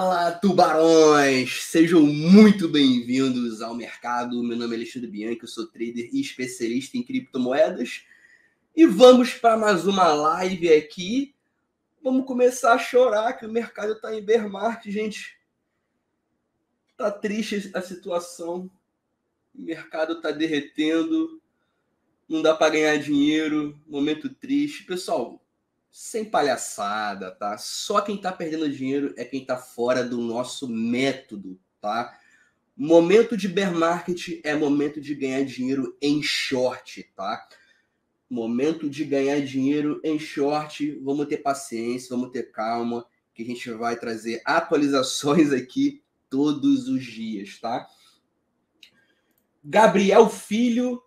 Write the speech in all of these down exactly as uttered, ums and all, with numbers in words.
Fala, tubarões! Sejam muito bem-vindos ao mercado. Meu nome é Alexandre Bianchi, eu sou trader e especialista em criptomoedas. E vamos para mais uma live aqui. Vamos começar a chorar que o mercado está em bear market, gente. Tá triste a situação. O mercado tá derretendo. Não dá para ganhar dinheiro. Momento triste. Pessoal, sem palhaçada, tá? Só quem tá perdendo dinheiro é quem tá fora do nosso método, tá? Momento de bear market é momento de ganhar dinheiro em short, tá? Momento de ganhar dinheiro em short. Vamos ter paciência, vamos ter calma, que a gente vai trazer atualizações aqui todos os dias, tá? Gabriel Filho.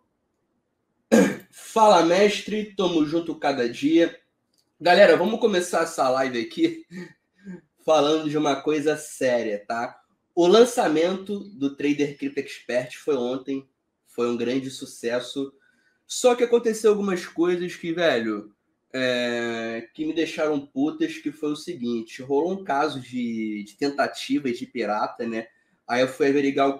Fala, mestre. Tamo junto cada dia. Galera, vamos começar essa live aqui falando de uma coisa séria, tá? O lançamento do Trader Crypto Expert foi ontem, foi um grande sucesso, só que aconteceu algumas coisas que, velho, é, que me deixaram putas, que foi o seguinte: rolou um caso de, de tentativa de pirata, né? Aí eu fui averiguar o,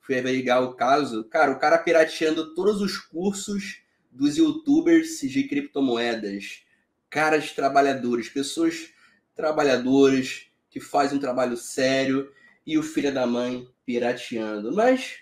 fui averiguar o caso, cara, o cara pirateando todos os cursos dos youtubers de criptomoedas. Caras trabalhadores, pessoas trabalhadoras que fazem um trabalho sério e o filho da mãe pirateando. Mas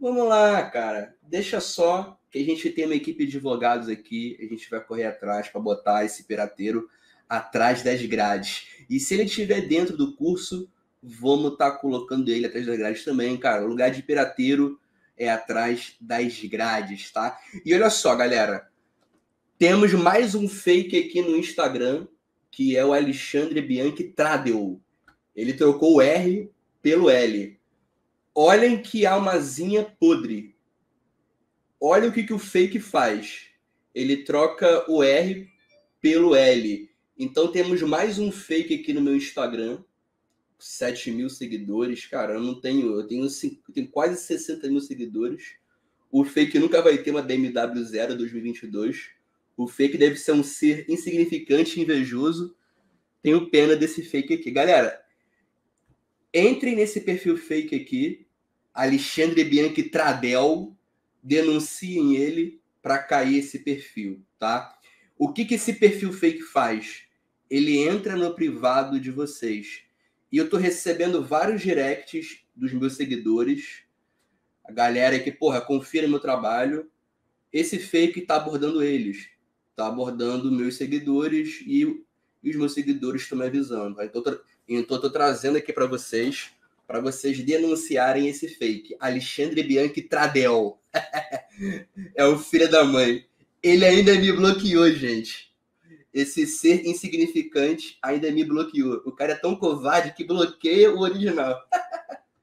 vamos lá, cara. Deixa só que a gente tem uma equipe de advogados aqui. A gente vai correr atrás para botar esse pirateiro atrás das grades. E se ele estiver dentro do curso, vamos estar tá colocando ele atrás das grades também, cara. O lugar de pirateiro é atrás das grades, tá? E olha só, galera. Temos mais um fake aqui no Instagram, que é o Alexandre Bianchi Tradeu. Ele trocou o R pelo L. Olhem que almazinha podre. Olha o que, que o fake faz. Ele troca o R pelo L. Então temos mais um fake aqui no meu Instagram. sete mil seguidores. Cara, eu não tenho... Eu tenho, cinco, eu tenho quase sessenta mil seguidores. O fake nunca vai ter uma B M W zero dois mil e vinte e dois. O fake deve ser um ser insignificante e invejoso. Tenho pena desse fake aqui. Galera, entrem nesse perfil fake aqui. Alexandre Bianchi Tradel. Denunciem ele para cair esse perfil, tá? O que, que esse perfil fake faz? Ele entra no privado de vocês. E eu tô recebendo vários directs dos meus seguidores. A galera que, porra, confira meu trabalho. Esse fake tá abordando eles. Tá abordando meus seguidores e, e os meus seguidores estão me avisando. Então, estou tô trazendo aqui para vocês, para vocês denunciarem esse fake. Alexandre Bianchi Tradel. É o filho da mãe. Ele ainda me bloqueou, gente. Esse ser insignificante ainda me bloqueou. O cara é tão covarde que bloqueia o original.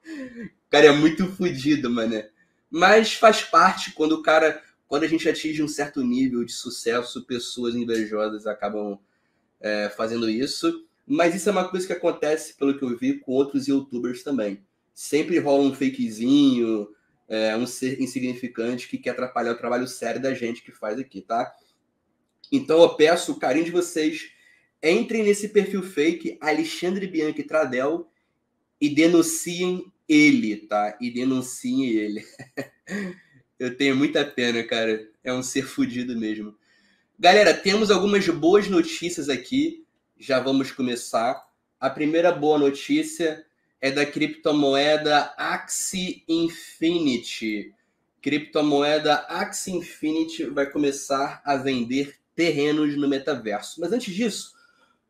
O cara é muito fodido, mano. Mas faz parte quando o cara... Quando a gente atinge um certo nível de sucesso, pessoas invejosas acabam é, fazendo isso. Mas isso é uma coisa que acontece, pelo que eu vi, com outros youtubers também. Sempre rola um fakezinho, é, um ser insignificante que quer atrapalhar o trabalho sério da gente que faz aqui, tá? Então eu peço o carinho de vocês. Entrem nesse perfil fake, Alexandre Bianchi Tradel, e denunciem ele, tá? E denunciem ele. Eu tenho muita pena, cara. É um ser fudido mesmo. Galera, temos algumas boas notícias aqui. Já vamos começar. A primeira boa notícia é da criptomoeda Axie Infinity. Criptomoeda Axie Infinity vai começar a vender terrenos no metaverso. Mas antes disso,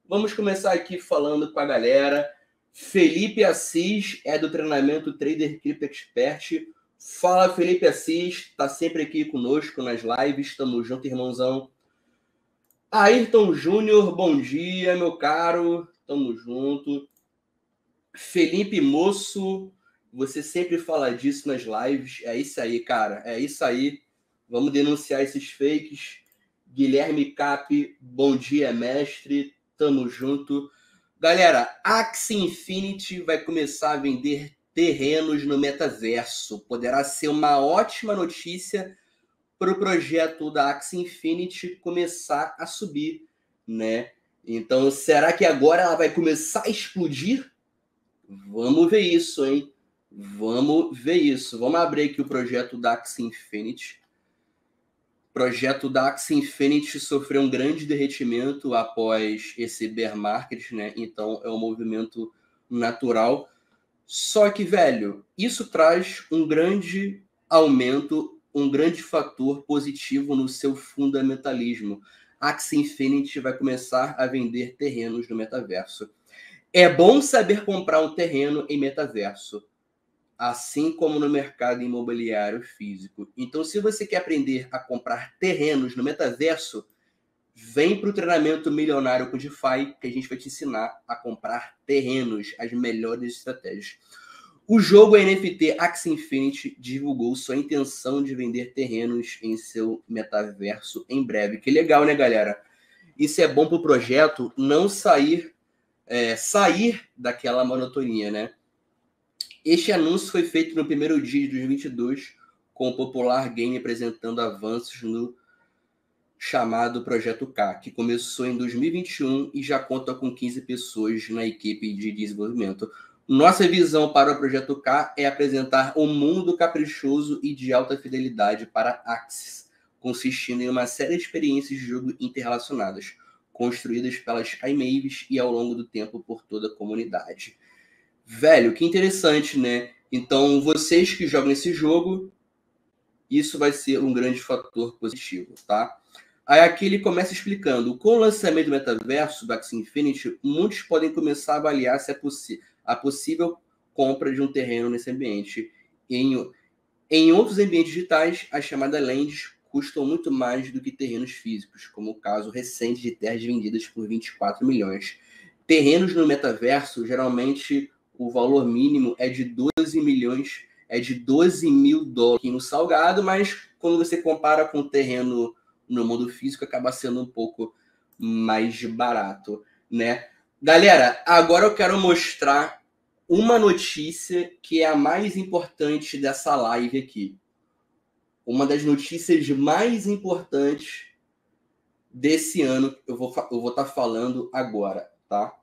vamos começar aqui falando com a galera. Felipe Assis é do treinamento Trader Crypto Expert. Fala, Felipe Assis, tá sempre aqui conosco nas lives, tamo junto, irmãozão. Ayrton Júnior, bom dia, meu caro, tamo junto. Felipe Moço, você sempre fala disso nas lives, é isso aí, cara, é isso aí. Vamos denunciar esses fakes. Guilherme Cap, bom dia, mestre, tamo junto. Galera, Axie Infinity vai começar a vender terrenos no metaverso. Poderá ser uma ótima notícia para o projeto da Axie Infinity começar a subir, né? Então, será que agora ela vai começar a explodir? Vamos ver isso, hein? Vamos ver isso. Vamos abrir aqui o projeto da Axie Infinity. O projeto da Axie Infinity sofreu um grande derretimento após esse bear market, né? Então, é um movimento natural. Só que, velho, isso traz um grande aumento, um grande fator positivo no seu fundamentalismo. Axie Infinity vai começar a vender terrenos no metaverso. É bom saber comprar um terreno em metaverso, assim como no mercado imobiliário físico. Então, se você quer aprender a comprar terrenos no metaverso, vem para o treinamento milionário com DeFi, que a gente vai te ensinar a comprar terrenos, as melhores estratégias. O jogo N F T Axie Infinity divulgou sua intenção de vender terrenos em seu metaverso em breve. Que legal, né, galera? Isso é bom para o projeto não sair... É, sair daquela monotonia, né? Este anúncio foi feito no primeiro dia de dois mil e vinte e dois, com o popular game apresentando avanços no chamado Projeto K, que começou em dois mil e vinte e um e já conta com quinze pessoas na equipe de desenvolvimento. Nossa visão para o Projeto K é apresentar um mundo caprichoso e de alta fidelidade para Axie, consistindo em uma série de experiências de jogo interrelacionadas, construídas pelas Skymaves e ao longo do tempo por toda a comunidade. Velho, que interessante, né? Então, vocês que jogam esse jogo, isso vai ser um grande fator positivo, tá? Aí aqui ele começa explicando. Com o lançamento do metaverso do Axie Infinity, muitos podem começar a avaliar se é a possível compra de um terreno nesse ambiente. Em, em outros ambientes digitais, as chamadas lands custam muito mais do que terrenos físicos, como o caso recente de terras vendidas por vinte e quatro milhões. Terrenos no metaverso, geralmente, o valor mínimo é de doze milhões, é de doze mil dólares no salgado, mas quando você compara com o terreno no mundo físico, acaba sendo um pouco mais barato, né? Galera, agora eu quero mostrar uma notícia que é a mais importante dessa live aqui. Uma das notícias mais importantes desse ano, eu vou eu vou estar falando agora, tá?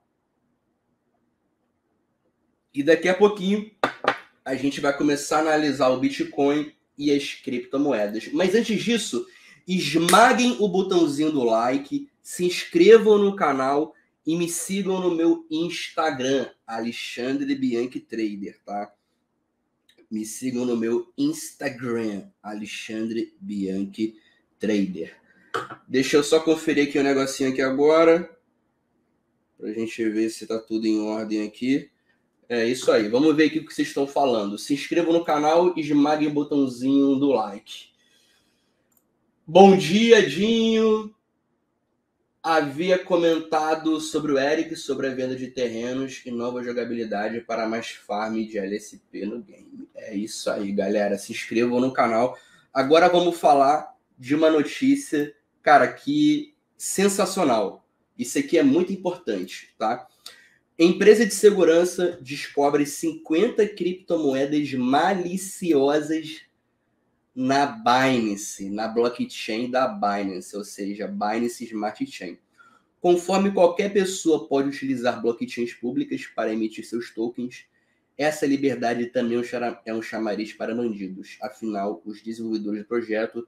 E daqui a pouquinho a gente vai começar a analisar o Bitcoin e as criptomoedas. Mas antes disso, esmaguem o botãozinho do like, se inscrevam no canal e me sigam no meu Instagram, Alexandre Bianchi Trader, tá? Me sigam no meu Instagram, Alexandre Bianchi Trader. Deixa eu só conferir aqui o um negocinho aqui agora, pra gente ver se tá tudo em ordem aqui. É isso aí, vamos ver aqui o que vocês estão falando. Se inscrevam no canal e esmaguem o botãozinho do like. Bom dia, Dinho. Havia comentado sobre o Eric, sobre a venda de terrenos e nova jogabilidade para mais farm de L S P no game. É isso aí, galera. Se inscrevam no canal. Agora vamos falar de uma notícia, cara, que sensacional. Isso aqui é muito importante, tá? Empresa de segurança descobre cinquenta criptomoedas maliciosas na Binance, na blockchain da Binance, ou seja, Binance Smart Chain. Conforme qualquer pessoa pode utilizar blockchains públicas para emitir seus tokens, essa liberdade também é um chamariz para bandidos. Afinal, os desenvolvedores do projeto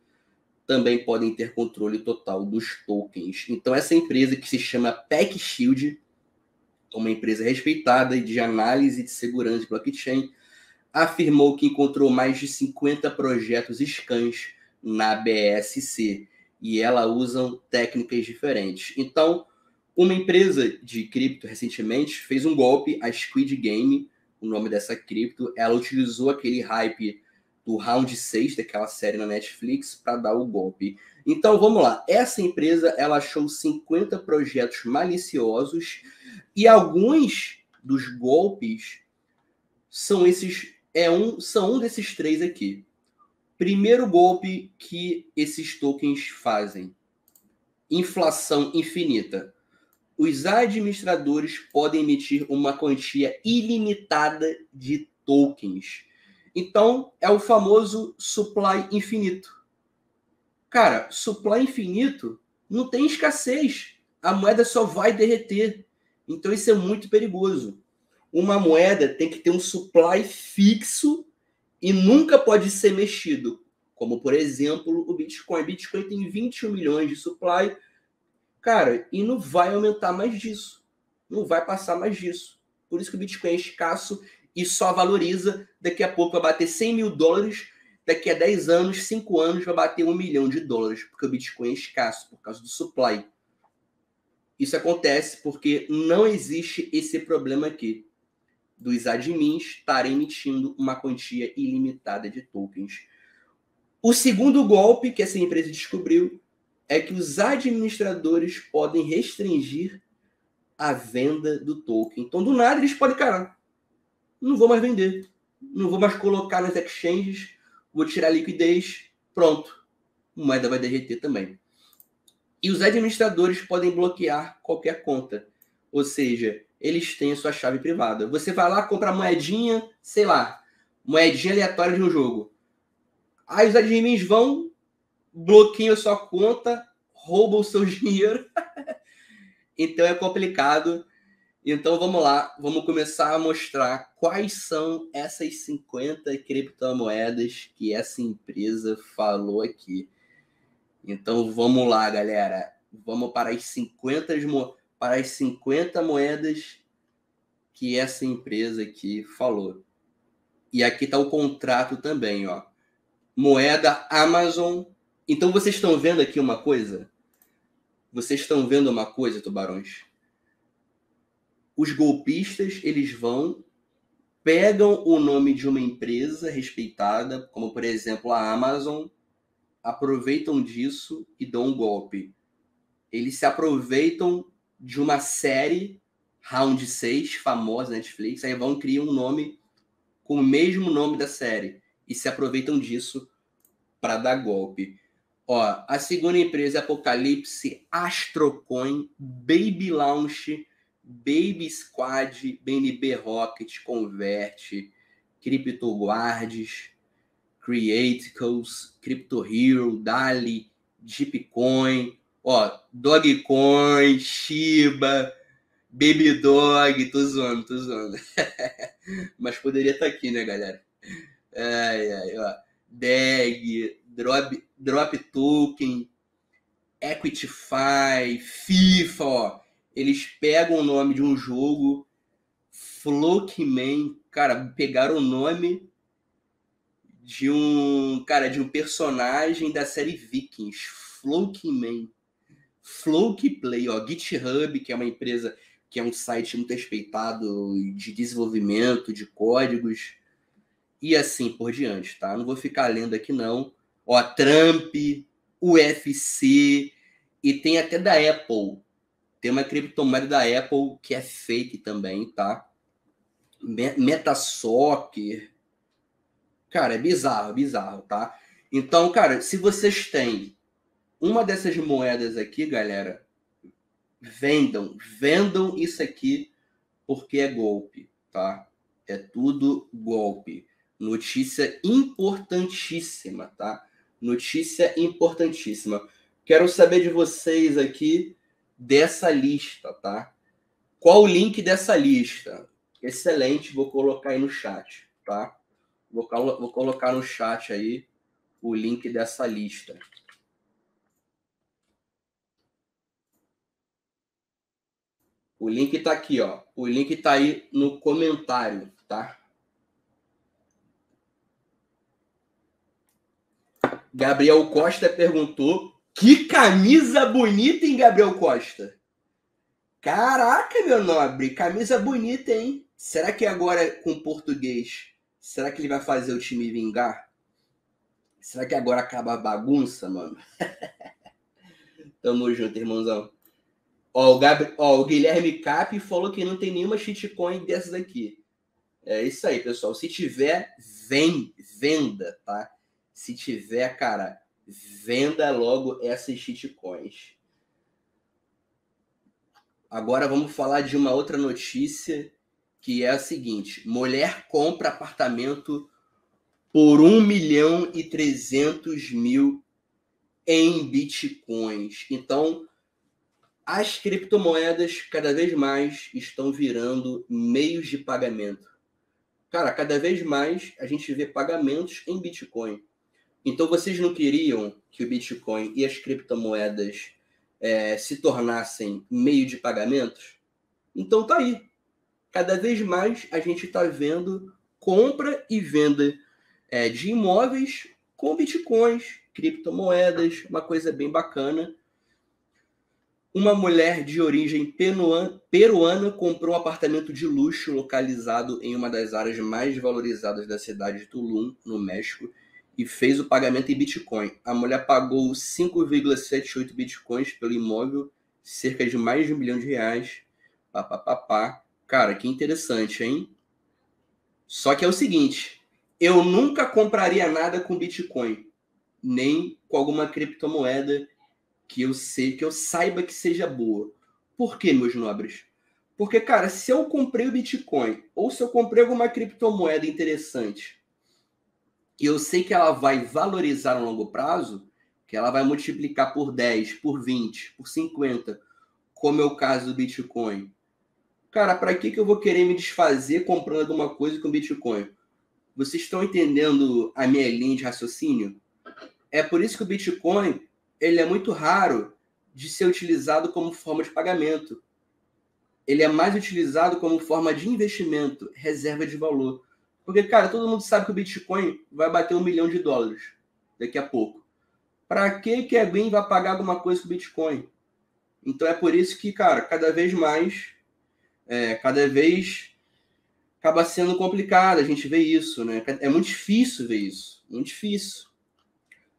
também podem ter controle total dos tokens. Então, essa empresa que se chama PeckShield, uma empresa respeitada de análise de segurança de blockchain, afirmou que encontrou mais de cinquenta projetos scans na B S C e ela usam técnicas diferentes. Então, uma empresa de cripto recentemente fez um golpe, a Squid Game, o nome dessa cripto. Ela utilizou aquele hype do round seis daquela série na Netflix para dar o golpe. Então, vamos lá. Essa empresa ela achou cinquenta projetos maliciosos e alguns dos golpes são esses é um, são um desses três aqui. Primeiro golpe que esses tokens fazem. Inflação infinita. Os administradores podem emitir uma quantia ilimitada de tokens. Então, é o famoso supply infinito. Cara, supply infinito não tem escassez. A moeda só vai derreter. Então, isso é muito perigoso. uma moeda tem que ter um supply fixo e nunca pode ser mexido. Como, por exemplo, o Bitcoin. Bitcoin tem vinte e um milhões de supply. Cara, e não vai aumentar mais disso. Não vai passar mais disso. Por isso que o Bitcoin é escasso e só valoriza. Daqui a pouco vai bater cem mil dólares. Daqui a dez anos, cinco anos, vai bater um milhão de dólares. Porque o Bitcoin é escasso por causa do supply. Isso acontece porque não existe esse problema aqui dos admins estarem emitindo uma quantia ilimitada de tokens. O segundo golpe que essa empresa descobriu é que os administradores podem restringir a venda do token. Então, do nada, eles podem, cara, não vou mais vender, não vou mais colocar nas exchanges, vou tirar a liquidez, pronto. A moeda vai derreter também. E os administradores podem bloquear qualquer conta. Ou seja, eles têm a sua chave privada. Você vai lá, compra moedinha, sei lá, moedinha aleatória de um jogo. Aí os admins vão, bloqueiam a sua conta, roubam o seu dinheiro. Então é complicado. Então vamos lá, vamos começar a mostrar quais são essas cinquenta criptomoedas que essa empresa falou aqui. Então vamos lá, galera. Vamos para as cinquenta, para as cinquenta moedas que essa empresa aqui falou. E aqui está o contrato também, ó. Moeda Amazon. Então vocês estão vendo aqui uma coisa? Vocês estão vendo uma coisa, tubarões? Os golpistas, eles vão, pegam o nome de uma empresa respeitada, como por exemplo a Amazon, aproveitam disso e dão um golpe. Eles se aproveitam de uma série, Round seis, famosa na Netflix, aí vão criar um nome com o mesmo nome da série e se aproveitam disso para dar golpe. Ó, a segunda empresa é Apocalipse, Astrocoin, Baby Launch, Baby Squad, B N B Rocket, Converte, CryptoGuards, Creaticals, Crypto Hero, Dali, Jeepcoin, ó, Dogecoin, Shiba, Baby Dog, tô zoando, tô zoando. Mas poderia estar aqui, né, galera? Ai, ai, ó. D E G, Drop, Drop Token, Equitify, FIFA, ó. Eles pegam o nome de um jogo, Flockman, cara, pegaram o nome de um, cara, de um personagem da série Vikings, Flockman, Flockplay, ó, GitHub, que é uma empresa, que é um site muito respeitado de desenvolvimento, de códigos, e assim por diante, tá? Não vou ficar lendo aqui não. Ó, Trump, U F C, e tem até da Apple, tem uma criptomoeda da Apple que é fake também, tá? Metasoccer. Cara, é bizarro, bizarro, tá? Então, cara, se vocês têm uma dessas moedas aqui, galera, vendam, vendam isso aqui porque é golpe, tá? É tudo golpe. Notícia importantíssima, tá? Notícia importantíssima. Quero saber de vocês aqui dessa lista, tá? Qual o link dessa lista? Excelente, vou colocar aí no chat, tá? Vou, vou colocar no chat aí o link dessa lista. O link tá aqui, ó. O link tá aí no comentário, tá? Gabriel Costa perguntou: que camisa bonita, hein, Gabriel Costa? Caraca, meu nobre, camisa bonita, hein? Será que agora com português... será que ele vai fazer o time vingar? Será que agora acaba a bagunça, mano? Tamo junto, irmãozão. Ó, o, Gab... Ó, o Guilherme Cap falou que não tem nenhuma shitcoin dessas aqui. É isso aí, pessoal. Se tiver, vem, venda, tá? Se tiver, cara, venda logo essas shitcoins. Agora vamos falar de uma outra notícia, que é a seguinte: mulher compra apartamento por um milhão e trezentos mil em bitcoins. Então, As criptomoedas cada vez mais estão virando meios de pagamento. Cara, cada vez mais a gente vê pagamentos em Bitcoin. Então, vocês não queriam que o Bitcoin e as criptomoedas é, se tornassem meio de pagamentos? Então, tá aí. Cada vez mais a gente está vendo compra e venda é, de imóveis com Bitcoins, criptomoedas, uma coisa bem bacana. Uma mulher de origem peruana comprou um apartamento de luxo localizado em uma das áreas mais valorizadas da cidade de Tulum, no México, e fez o pagamento em Bitcoin. A mulher pagou cinco vírgula setenta e oito Bitcoins pelo imóvel, cerca de mais de um milhão de reais. Pá, pá, pá, pá. Cara, que interessante, hein? Só que é o seguinte, eu nunca compraria nada com Bitcoin, nem com alguma criptomoeda que eu sei, que eu saiba que seja boa. Por quê, meus nobres? Porque, cara, se eu comprei o Bitcoin ou se eu comprei alguma criptomoeda interessante e eu sei que ela vai valorizar a longo prazo, que ela vai multiplicar por dez, por vinte, por cinquenta, como é o caso do Bitcoin, cara, para que que eu vou querer me desfazer comprando alguma coisa com Bitcoin? Vocês estão entendendo a minha linha de raciocínio? É por isso que o Bitcoin ele é muito raro de ser utilizado como forma de pagamento. Ele é mais utilizado como forma de investimento, reserva de valor. Porque, cara, todo mundo sabe que o Bitcoin vai bater um milhão de dólares daqui a pouco. Para que que alguém vai pagar alguma coisa com o Bitcoin? Então, é por isso que, cara, cada vez mais, é, cada vez acaba sendo complicado a gente ver isso, né? É muito difícil ver isso, muito difícil.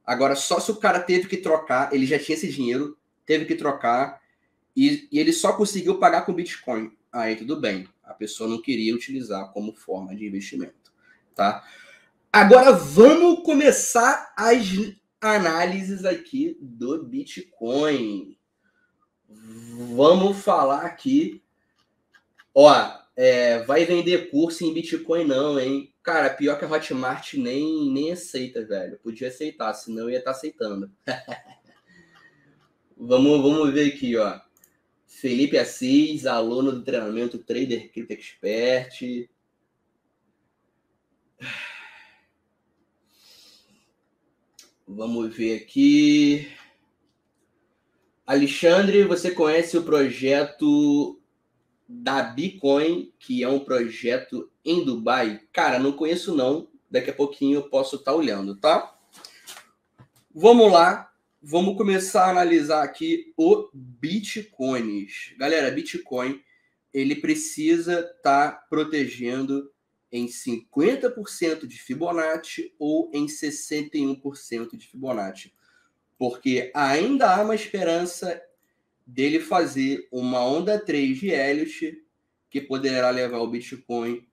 Agora, só se o cara teve que trocar, ele já tinha esse dinheiro, teve que trocar, e, e ele só conseguiu pagar com Bitcoin. Aí, tudo bem. A pessoa não queria utilizar como forma de investimento, tá? Agora, vamos começar as análises aqui do Bitcoin. Vamos falar aqui. Ó, é, vai vender curso em Bitcoin não, hein? Cara, pior que a Hotmart nem, nem aceita, velho. Podia aceitar, senão eu ia estar aceitando. vamos, vamos ver aqui, ó. Felipe Assis, aluno do treinamento Trader Crypto Expert. Vamos ver aqui. Alexandre, você conhece o projeto da Bitcoin, que é um projeto em Dubai? Cara, não conheço não. Daqui a pouquinho eu posso estar olhando, tá? Vamos lá. Vamos começar a analisar aqui o Bitcoin. Galera, Bitcoin, ele precisa estar protegendo em cinquenta por cento de Fibonacci ou em sessenta e um por cento de Fibonacci. Porque ainda há uma esperança dele fazer uma onda três de Elliott que poderá levar o Bitcoin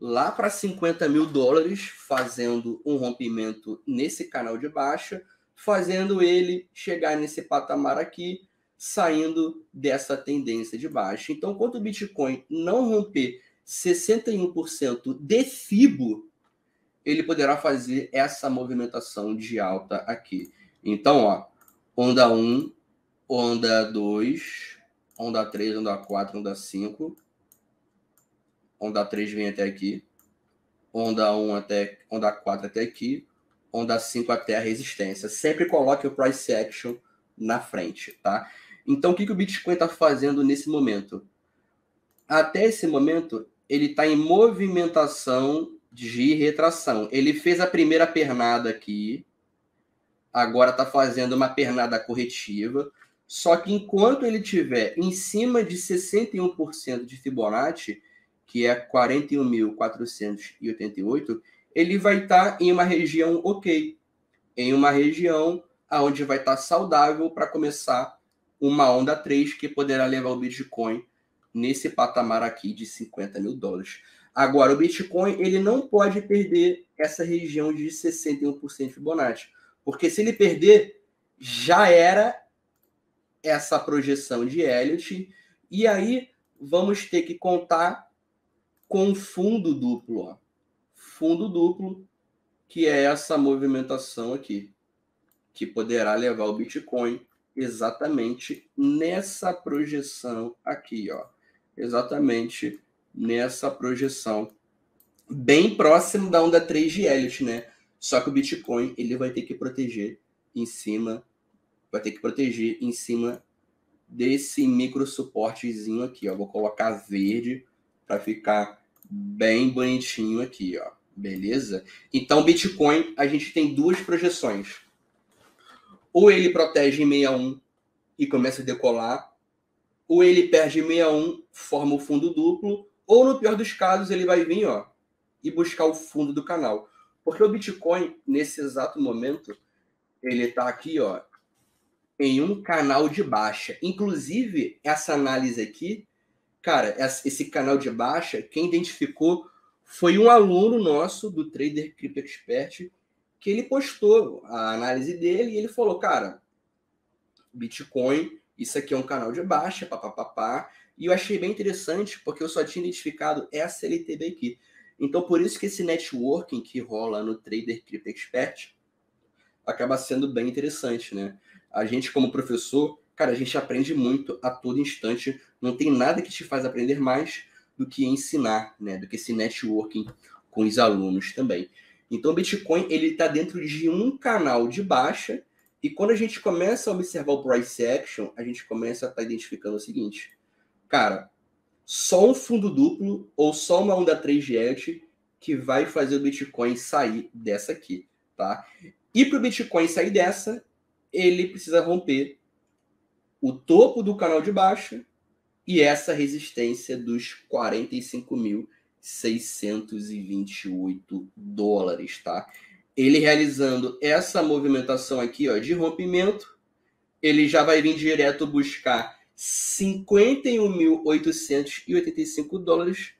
lá para cinquenta mil dólares, fazendo um rompimento nesse canal de baixa, fazendo ele chegar nesse patamar aqui, saindo dessa tendência de baixa. Então, quando o Bitcoin não romper sessenta e um por cento de Fibo, ele poderá fazer essa movimentação de alta aqui. Então, ó, onda um, onda dois, onda três, onda quatro, onda cinco. Onda três vem até aqui. Onda um até... Onda quatro até aqui. Onda cinco até a resistência. Sempre coloque o price action na frente, tá? Então, o que que o Bitcoin está fazendo nesse momento? Até esse momento, ele está em movimentação de retração. Ele fez a primeira pernada aqui. Agora está fazendo uma pernada corretiva. Só que enquanto ele estiver em cima de sessenta e um por cento de Fibonacci, que é quarenta e um mil quatrocentos e oitenta e oito, ele vai estar em uma região ok, em uma região onde vai estar saudável para começar uma onda três que poderá levar o Bitcoin nesse patamar aqui de cinquenta mil dólares. Agora, o Bitcoin ele não pode perder essa região de sessenta e um por cento de Fibonacci, porque se ele perder, já era essa projeção de Elliott, e aí vamos ter que contar com fundo duplo, ó. Fundo duplo, que é essa movimentação aqui, que poderá levar o Bitcoin exatamente nessa projeção aqui, ó. Exatamente nessa projeção, bem próximo da onda três de Elliott, né? Só que o Bitcoin, ele vai ter que proteger em cima, vai ter que proteger em cima desse micro suportezinho aqui, ó. Vou colocar verde para ficar bem bonitinho aqui, ó. Beleza? Então, Bitcoin, a gente tem duas projeções. Ou ele protege em sessenta e um e começa a decolar, ou ele perde em sessenta e um, forma o fundo duplo, ou no pior dos casos, ele vai vir, ó, e buscar o fundo do canal. Porque o Bitcoin, nesse exato momento, ele tá aqui, ó, em um canal de baixa. Inclusive, essa análise aqui, cara, esse canal de baixa, quem identificou foi um aluno nosso do Trader Crypto Expert, que ele postou a análise dele e ele falou, cara, Bitcoin, isso aqui é um canal de baixa, papapá. E eu achei bem interessante, porque eu só tinha identificado essa L T B aqui. Então, por isso que esse networking que rola no Trader Crypto Expert acaba sendo bem interessante, né? A gente, como professor, cara, a gente aprende muito a todo instante. Não tem nada que te faz aprender mais do que ensinar, né? Do que esse networking com os alunos também. Então, o Bitcoin, ele está dentro de um canal de baixa. E quando a gente começa a observar o price action, a gente começa a estar identificando o seguinte. Cara, só um fundo duplo ou só uma onda três de Elliott que vai fazer o Bitcoin sair dessa aqui, tá? E para o Bitcoin sair dessa, ele precisa romper o topo do canal de baixa e essa resistência dos quarenta e cinco mil seiscentos e vinte e oito dólares, tá? Ele realizando essa movimentação aqui, ó, de rompimento, ele já vai vir direto buscar cinquenta e um mil oitocentos e oitenta e cinco dólares,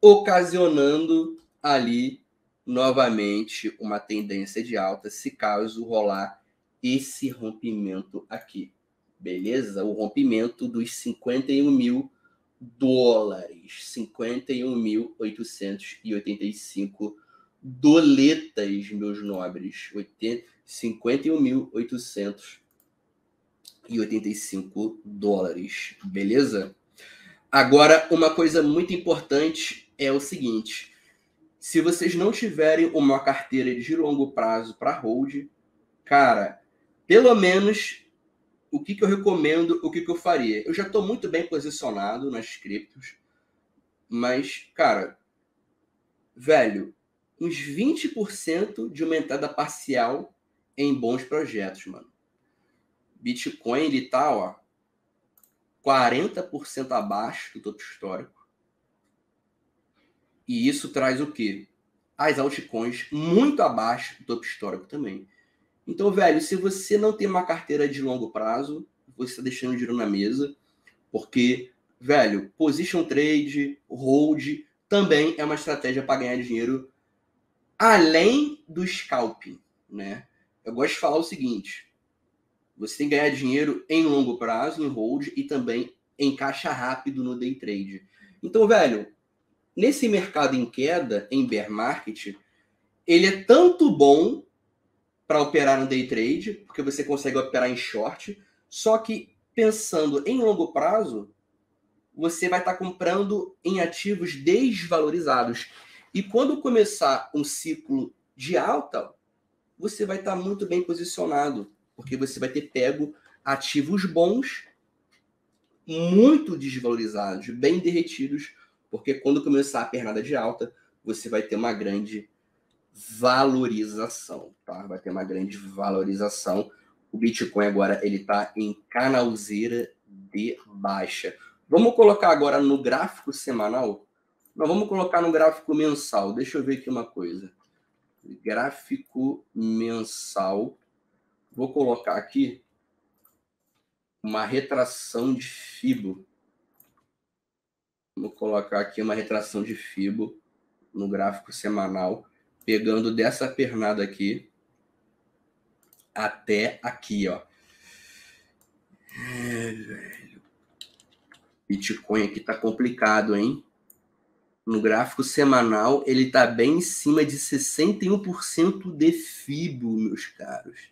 ocasionando ali novamente uma tendência de alta, se caso rolar esse rompimento aqui, beleza? O rompimento dos cinquenta e um mil dólares, cinquenta e um mil oitocentos e oitenta e cinco doletas, meus nobres, cinquenta e um mil oitocentos e oitenta e cinco dólares, beleza? Agora, uma coisa muito importante é o seguinte, se vocês não tiverem uma carteira de longo prazo para hold, cara, pelo menos, o que, que eu recomendo, o que, que eu faria? Eu já estou muito bem posicionado nas criptos, mas, cara, velho, uns vinte por cento de uma entrada parcial em bons projetos, mano. Bitcoin, ele tá, ó, quarenta por cento abaixo do topo histórico. E isso traz o quê? As altcoins muito abaixo do topo histórico também. Então, velho, se você não tem uma carteira de longo prazo, você está deixando o dinheiro na mesa, porque, velho, position trade, hold, também é uma estratégia para ganhar dinheiro além do scalping, né? Eu gosto de falar o seguinte, você tem que ganhar dinheiro em longo prazo, em hold, e também em caixa rápido no day trade. Então, velho, nesse mercado em queda, em bear market, ele é tanto bom para operar no day trade, porque você consegue operar em short, só que pensando em longo prazo, você vai estar comprando em ativos desvalorizados. E quando começar um ciclo de alta, você vai estar muito bem posicionado, porque você vai ter pego ativos bons, muito desvalorizados, bem derretidos, porque quando começar a pernada de alta, você vai ter uma grande valorização, tá? Vai ter uma grande valorização. O Bitcoin agora, ele tá em canalzeira de baixa. Vamos colocar agora no gráfico semanal? Não, vamos colocar no gráfico mensal. Deixa eu ver aqui uma coisa. Gráfico mensal. Vou colocar aqui uma retração de Fibo. Vou colocar aqui uma retração de Fibo no gráfico semanal, pegando dessa pernada aqui até aqui, ó. Bitcoin aqui tá complicado, hein? No gráfico semanal, ele tá bem em cima de sessenta e um por cento de Fibo, meus caros.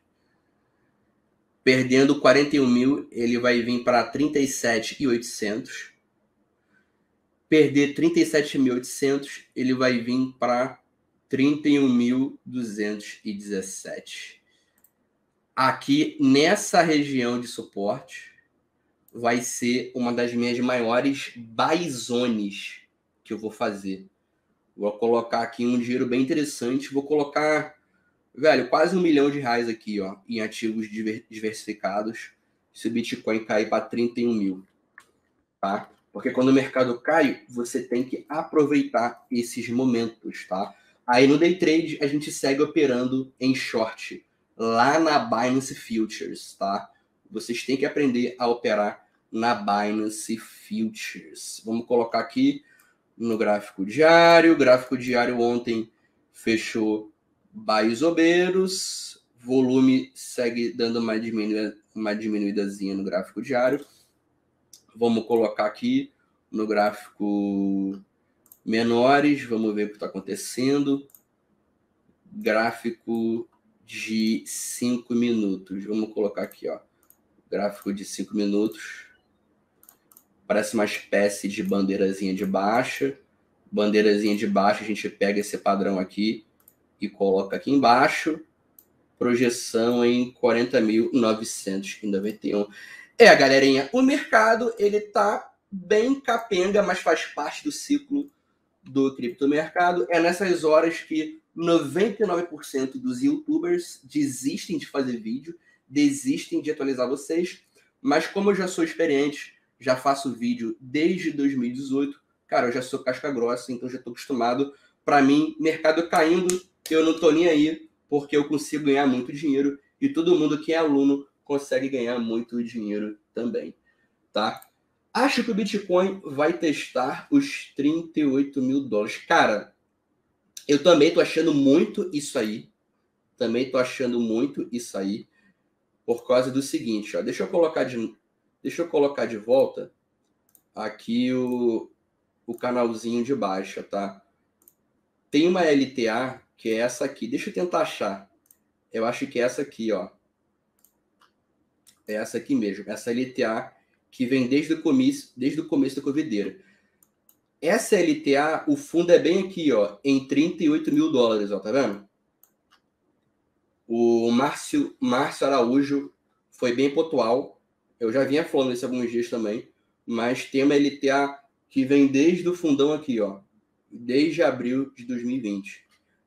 Perdendo quarenta e um mil, ele vai vir para trinta e sete mil e oitocentos. Perder trinta e sete mil e oitocentos, ele vai vir para trinta e um mil duzentos e dezessete. Aqui, nessa região de suporte, vai ser uma das minhas maiores buy zones que eu vou fazer. Vou colocar aqui um dinheiro bem interessante. Vou colocar, velho, quase um milhão de reais aqui, ó, em ativos diversificados. Se o Bitcoin cair para trinta e um mil, tá? Porque quando o mercado cai, você tem que aproveitar esses momentos, tá? Aí no day trade, a gente segue operando em short, lá na Binance Futures, tá? Vocês têm que aprender a operar na Binance Futures. Vamos colocar aqui no gráfico diário. O gráfico diário ontem fechou baizobeiros. Volume segue dando uma diminuída, uma diminuidazinha no gráfico diário. Vamos colocar aqui no gráfico menores. Vamos ver o que está acontecendo. Gráfico de cinco minutos. Vamos colocar aqui, ó. Gráfico de cinco minutos. Parece uma espécie de bandeirazinha de baixa. Bandeirazinha de baixa, a gente pega esse padrão aqui e coloca aqui embaixo. Projeção em quarenta mil novecentos e noventa e um. É, galerinha, o mercado, ele tá bem capenga, mas faz parte do ciclo do criptomercado. É nessas horas que noventa e nove por cento dos youtubers desistem de fazer vídeo, desistem de atualizar vocês. Mas como eu já sou experiente, já faço vídeo desde dois mil e dezoito, cara, eu já sou casca grossa, então já estou acostumado. Para mim, mercado caindo, eu não tô nem aí, porque eu consigo ganhar muito dinheiro e todo mundo que é aluno consegue ganhar muito dinheiro também, tá? Acho que o Bitcoin vai testar os trinta e oito mil dólares. Cara, eu também tô achando muito isso aí. Também tô achando muito isso aí por causa do seguinte, ó. Deixa eu colocar de... Deixa eu colocar de volta aqui o, o canalzinho de baixa, tá? Tem uma L T A que é essa aqui. Deixa eu tentar achar. Eu acho que é essa aqui, ó. É essa aqui mesmo. Essa L T A que vem desde o começo, desde o começo da covideira. Essa L T A, o fundo é bem aqui, ó. Em trinta e oito mil dólares, ó. Tá vendo? O Márcio, Márcio Araújo foi bem pontual. Eu já vinha falando isso alguns dias também, mas tem uma L T A que vem desde o fundão aqui, ó, desde abril de dois mil e vinte.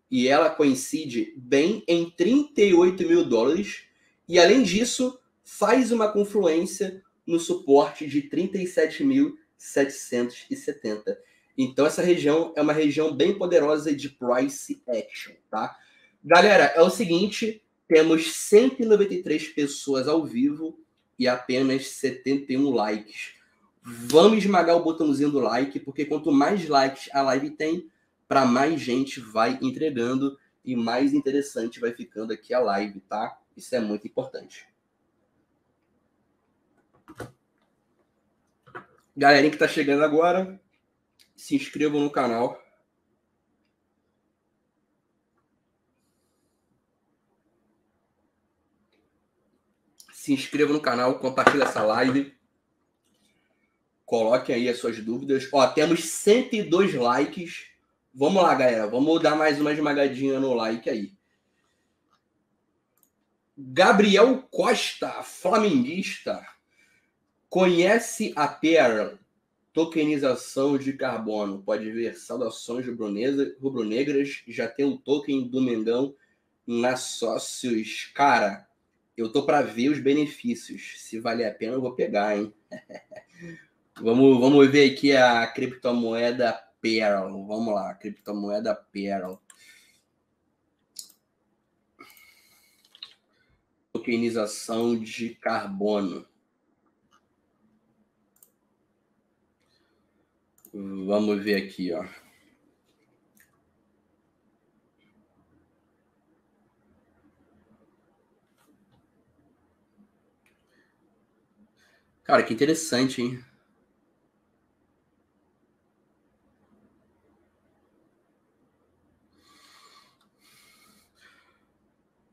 E ela coincide bem em trinta e oito mil dólares e, além disso, faz uma confluência no suporte de trinta e sete mil setecentos e setenta. Então, essa região é uma região bem poderosa de price action, tá? Galera, é o seguinte, temos cento e noventa e três pessoas ao vivo e apenas setenta e um likes. Vamos esmagar o botãozinho do like, porque quanto mais likes a live tem, para mais gente vai entregando e mais interessante vai ficando aqui a live, tá? Isso é muito importante. Galerinha que tá chegando agora, se inscrevam no canal. Se inscreva no canal, compartilhe essa live. Coloquem aí as suas dúvidas. Ó, temos cento e dois likes. Vamos lá, galera. Vamos dar mais uma esmagadinha no like aí. Gabriel Costa, flamenguista. Conhece a Perl? Tokenização de carbono. Pode ver. Saudações rubro-negras. Já tem o token do Mengão na Sócios. Cara, eu tô para ver os benefícios. Se valer a pena, eu vou pegar, hein? vamos, vamos ver aqui a criptomoeda Perl. Vamos lá, criptomoeda Perl. Tokenização de carbono. Vamos ver aqui, ó. Cara, que interessante, hein?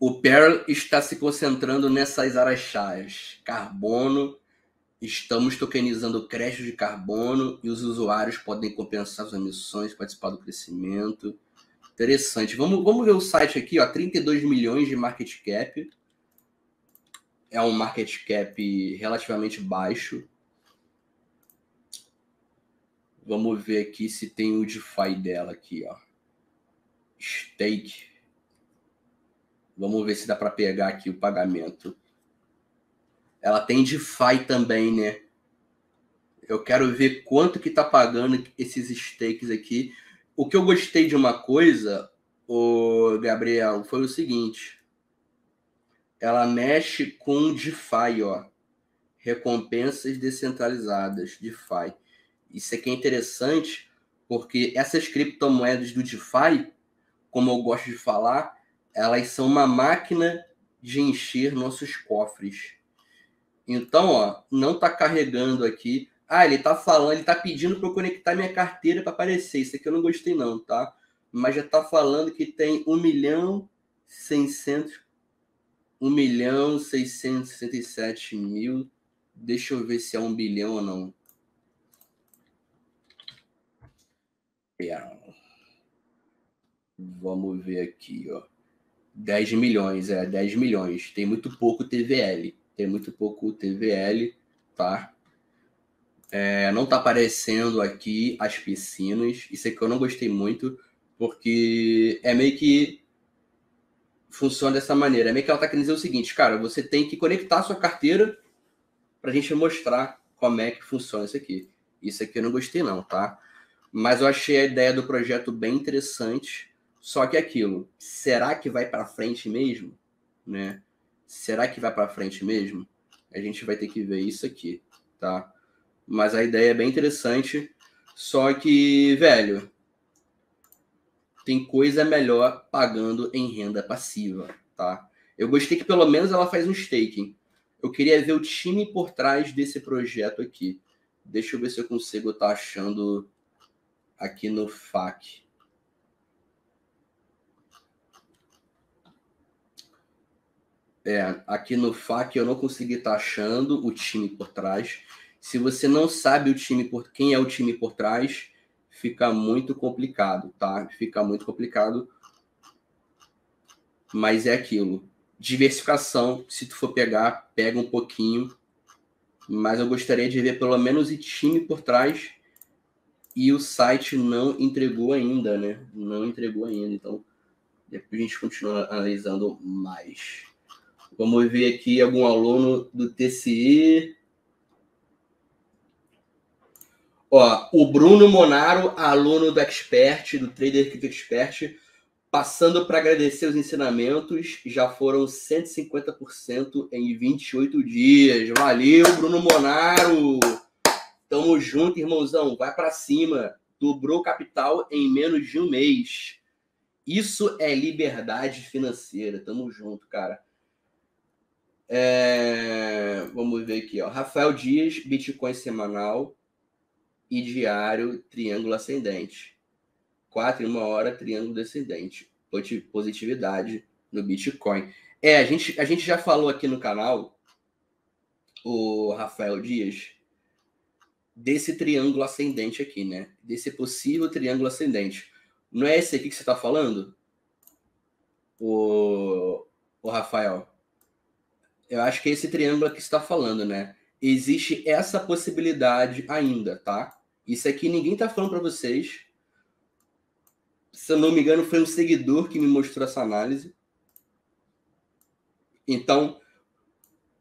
O Perl está se concentrando nessas áreas chaves. Carbono, estamos tokenizando crédito de carbono e os usuários podem compensar as emissões, participar do crescimento. Interessante. Vamos, vamos ver o site aqui, ó, trinta e dois milhões de market cap. É um market cap relativamente baixo. Vamos ver aqui se tem o DeFi dela aqui, ó. Stake. Vamos ver se dá para pegar aqui o pagamento. Ela tem DeFi também, né? Eu quero ver quanto que tá pagando esses stakes aqui. O que eu gostei de uma coisa, o Gabriel, foi o seguinte. Ela mexe com DeFi, ó. Recompensas descentralizadas, DeFi. Isso aqui é interessante, porque essas criptomoedas do DeFi, como eu gosto de falar, elas são uma máquina de encher nossos cofres. Então, ó, não tá carregando aqui. Ah, ele tá falando, ele tá pedindo para eu conectar minha carteira para aparecer. Isso aqui eu não gostei não, tá? Mas já tá falando que tem um milhão seiscentos mil. Deixa eu ver se é um bilhão ou não. Vamos ver aqui, ó. dez milhões, é, dez milhões. Tem muito pouco T V L. Tem muito pouco T V L, tá? É, não tá aparecendo aqui as piscinas. Isso aqui eu não gostei muito, porque é meio que funciona dessa maneira. É meio que ela tá querendo dizer o seguinte, cara, você tem que conectar a sua carteira pra gente mostrar como é que funciona isso aqui. Isso aqui eu não gostei não, tá? Mas eu achei a ideia do projeto bem interessante. Só que aquilo, será que vai para frente mesmo? Né? Será que vai para frente mesmo? A gente vai ter que ver isso aqui, tá? Mas a ideia é bem interessante. Só que, velho, tem coisa melhor pagando em renda passiva, tá? Eu gostei que pelo menos ela faz um staking. Eu queria ver o time por trás desse projeto aqui. Deixa eu ver se eu consigo estar achando... aqui no F A Q. É, aqui no F A Q eu não consegui estar achando o time por trás. Se você não sabe o time por quem é o time por trás, fica muito complicado, tá? Fica muito complicado. Mas é aquilo. Diversificação, se tu for pegar, pega um pouquinho. Mas eu gostaria de ver pelo menos o time por trás. E o site não entregou ainda, né? Não entregou ainda. Então, depois a gente continua analisando mais. Vamos ver aqui algum aluno do T C I. Ó, o Bruno Monaro, aluno do Expert, do Trader Crypto Expert, passando para agradecer os ensinamentos. Já foram cento e cinquenta por cento em vinte e oito dias. Valeu, Bruno Monaro! Tamo junto, irmãozão. Vai pra cima. Dobrou capital em menos de um mês. Isso é liberdade financeira. Tamo junto, cara. É... Vamos ver aqui, ó. Rafael Dias, Bitcoin semanal e diário, triângulo ascendente. Quatro em uma hora, triângulo descendente. Positividade no Bitcoin. É, a gente, a gente já falou aqui no canal, o Rafael Dias... desse triângulo ascendente aqui, né? Desse possível triângulo ascendente. Não é esse aqui que você tá falando? O, o Rafael. Eu acho que é esse triângulo aqui que você tá falando, né? Existe essa possibilidade ainda, tá? Isso aqui ninguém tá falando para vocês. Se eu não me engano, foi um seguidor que me mostrou essa análise. Então,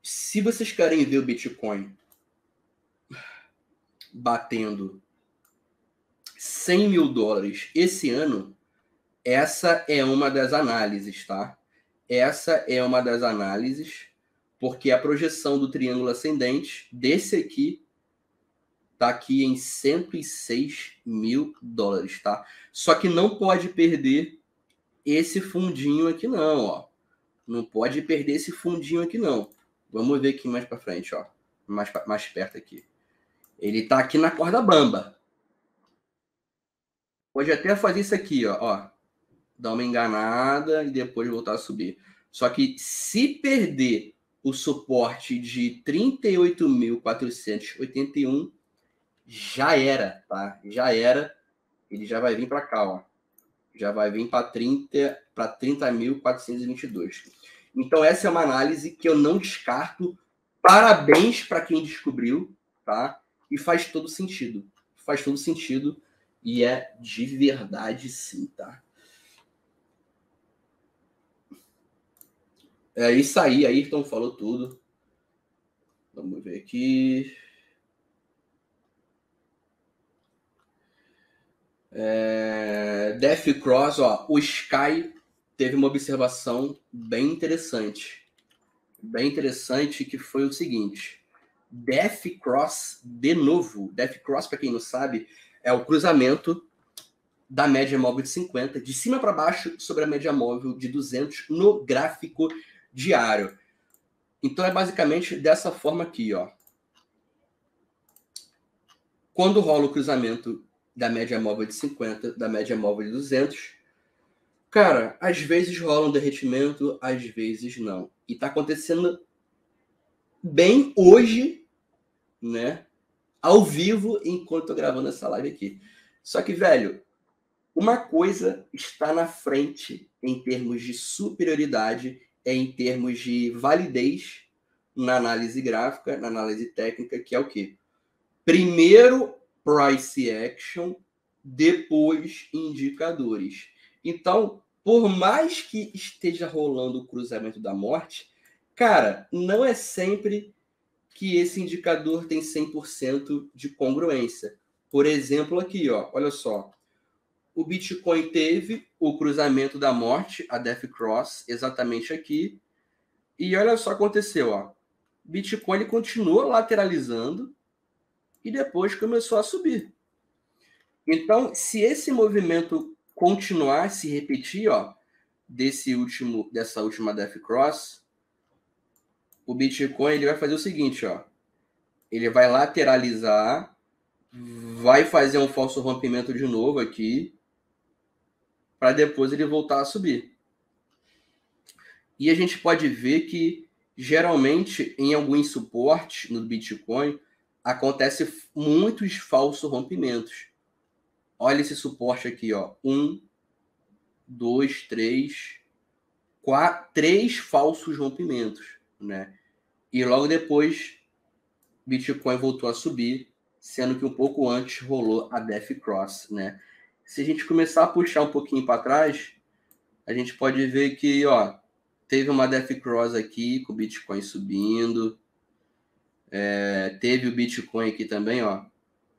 se vocês querem ver o Bitcoin... batendo cem mil dólares esse ano, essa é uma das análises, tá? Essa é uma das análises, porque a projeção do triângulo ascendente desse aqui tá aqui em cento e seis mil dólares, tá? Só que não pode perder esse fundinho aqui não, ó. Não pode perder esse fundinho aqui não. Vamos ver aqui mais para frente, ó. Mais, mais perto aqui. Ele tá aqui na corda bamba. Pode até fazer isso aqui, ó. ó. Dar uma enganada e depois voltar a subir. Só que se perder o suporte de trinta e oito mil quatrocentos e oitenta e um, já era, tá? Já era. Ele já vai vir para cá, ó. Já vai vir para trinta mil quatrocentos e vinte e dois. Então, essa é uma análise que eu não descarto. Parabéns para quem descobriu, tá? E faz todo sentido. Faz todo sentido e é de verdade, sim, tá? É isso aí, Ayrton falou tudo. Vamos ver aqui. É... Death Cross, ó, o Sky teve uma observação bem interessante. Bem interessante, que foi o seguinte. Death Cross, de novo. Death Cross, para quem não sabe, é o cruzamento da média móvel de cinquenta, de cima para baixo, sobre a média móvel de duzentos, no gráfico diário. Então, é basicamente dessa forma aqui, ó. Quando rola o cruzamento da média móvel de cinquenta, da média móvel de duzentos, cara, às vezes rola um derretimento, às vezes não. E tá acontecendo bem hoje, né? Ao vivo, enquanto eu tô gravando essa live aqui. Só que, velho, uma coisa está na frente em termos de superioridade, em termos de validez na análise gráfica, na análise técnica, que é o quê? Primeiro, price action, depois indicadores. Então, por mais que esteja rolando o cruzamento da morte, cara, não é sempre que esse indicador tem cem por cento de congruência. Por exemplo, aqui, ó, olha só. O Bitcoin teve o cruzamento da morte, a Death Cross, exatamente aqui. E olha só o que aconteceu, ó. Bitcoin ele continuou lateralizando e depois começou a subir. Então, se esse movimento continuar, se repetir, ó, desse último, dessa última Death Cross, o Bitcoin ele vai fazer o seguinte, ó. Ele vai lateralizar, vai fazer um falso rompimento de novo aqui, para depois ele voltar a subir. E a gente pode ver que, geralmente, em alguns suportes no Bitcoin, acontece muitos falsos rompimentos. Olha esse suporte aqui, ó. Um, dois, três, quatro, três falsos rompimentos, né? E logo depois, Bitcoin voltou a subir, sendo que um pouco antes rolou a Death Cross, né? Se a gente começar a puxar um pouquinho para trás, a gente pode ver que, ó, teve uma Death Cross aqui, com o Bitcoin subindo. É, teve o Bitcoin aqui também, ó.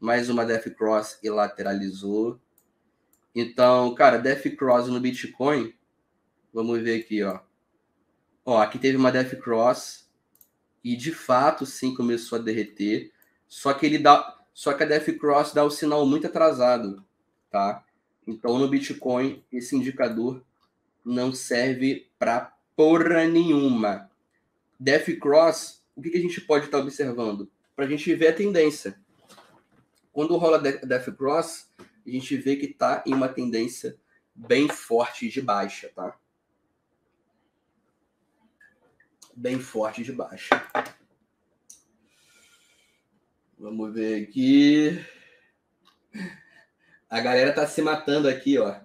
Mais uma Death Cross e lateralizou. Então, cara, Death Cross no Bitcoin. Vamos ver aqui, ó. Ó, aqui teve uma Death Cross. E, de fato, sim, começou a derreter. Só que, ele dá, só que a Death Cross dá o sinal muito atrasado, tá? Então, no Bitcoin, esse indicador não serve para porra nenhuma. Death Cross... O que a gente pode estar observando? Para a gente ver a tendência. Quando rola a Death Cross, a gente vê que está em uma tendência bem forte de baixa, tá? Bem forte de baixa. Vamos ver aqui. A galera tá se matando aqui, ó.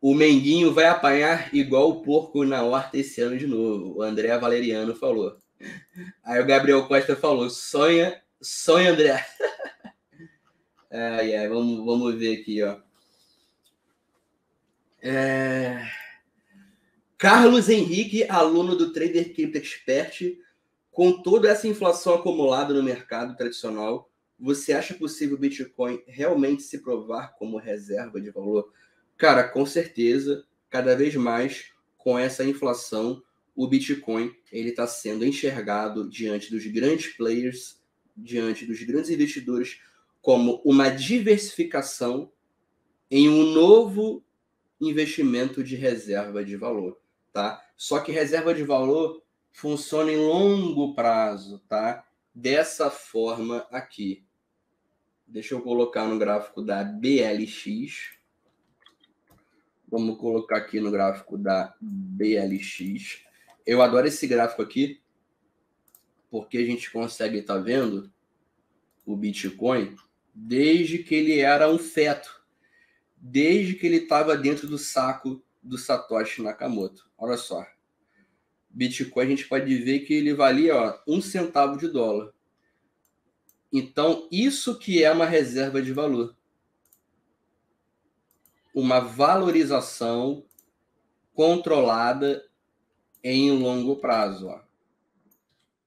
O Menguinho vai apanhar igual o porco na horta esse ano de novo. O André Valeriano falou. Aí o Gabriel Costa falou, sonha, sonha, André. É, é, vamos, vamos ver aqui, ó. É... Carlos Henrique, aluno do Trader Crypto Expert, com toda essa inflação acumulada no mercado tradicional, você acha possível o Bitcoin realmente se provar como reserva de valor? Cara, com certeza, cada vez mais, com essa inflação, o Bitcoin está sendo enxergado diante dos grandes players, diante dos grandes investidores, como uma diversificação em um novo investimento de reserva de valor. Tá? Só que reserva de valor funciona em longo prazo. Tá? Dessa forma aqui. Deixa eu colocar no gráfico da B L X. Vamos colocar aqui no gráfico da B L X. Eu adoro esse gráfico aqui, porque a gente consegue estar vendo o Bitcoin desde que ele era um feto, desde que ele estava dentro do saco do Satoshi Nakamoto. Olha só. Bitcoin, a gente pode ver que ele valia, ó, um centavo de dólar. Então, isso que é uma reserva de valor. Uma valorização controlada em longo prazo. Ó.